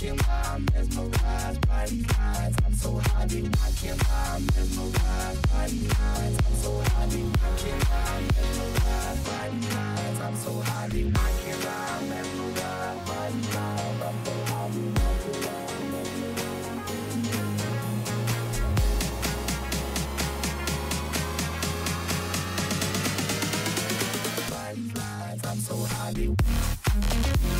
can't lie, mesmerized by these lines. I'm so high, dude, I can't lie, mesmerized by these lines. I'm so high, dude, I can't lie, mesmerized by these lines. I'm so high, dude, I can't lie, mesmerized by these lines. I'm so high, dude, I can't lie, mesmerized by these lines. I'm so high, dude. I'm so high.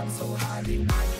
I'm so high, dude.